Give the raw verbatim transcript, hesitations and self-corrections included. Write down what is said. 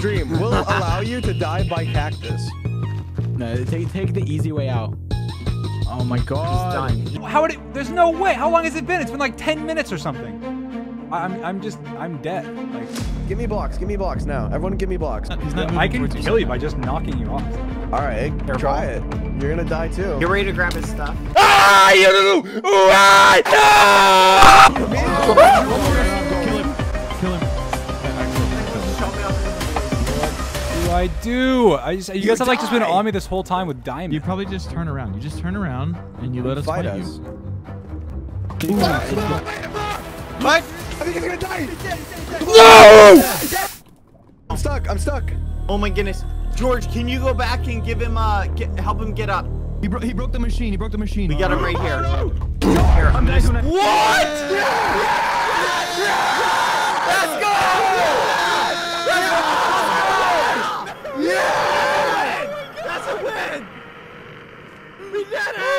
dream will allow you to die by cactus. No, take, take the easy way out. Oh my god. How would it, there's no way. How long has it been? It's been like ten minutes or something. I'm, I'm just, I'm dead. Like, give me blocks, give me blocks now. Everyone give me blocks. Not, not I can kill you by just knocking you off. All right, Careful. try it. You're gonna die too. You're ready to grab his stuff. Ah! You don't know. Ah! Ah! Kill him. Kill him. What do I do? I just, you, you guys die. have like just been on me this whole time with diamonds. You probably just turn around. You just turn around and you let us fight, fight us. you. What? I think he's gonna die! He's dead, he's dead, he's dead. No! I'm stuck, I'm stuck. Oh my goodness. George, can you go back and give him, uh, get, help him get up? He, bro he broke the machine, he broke the machine. We got him right here. What? Let's go! Yeah! That's a win! We did it!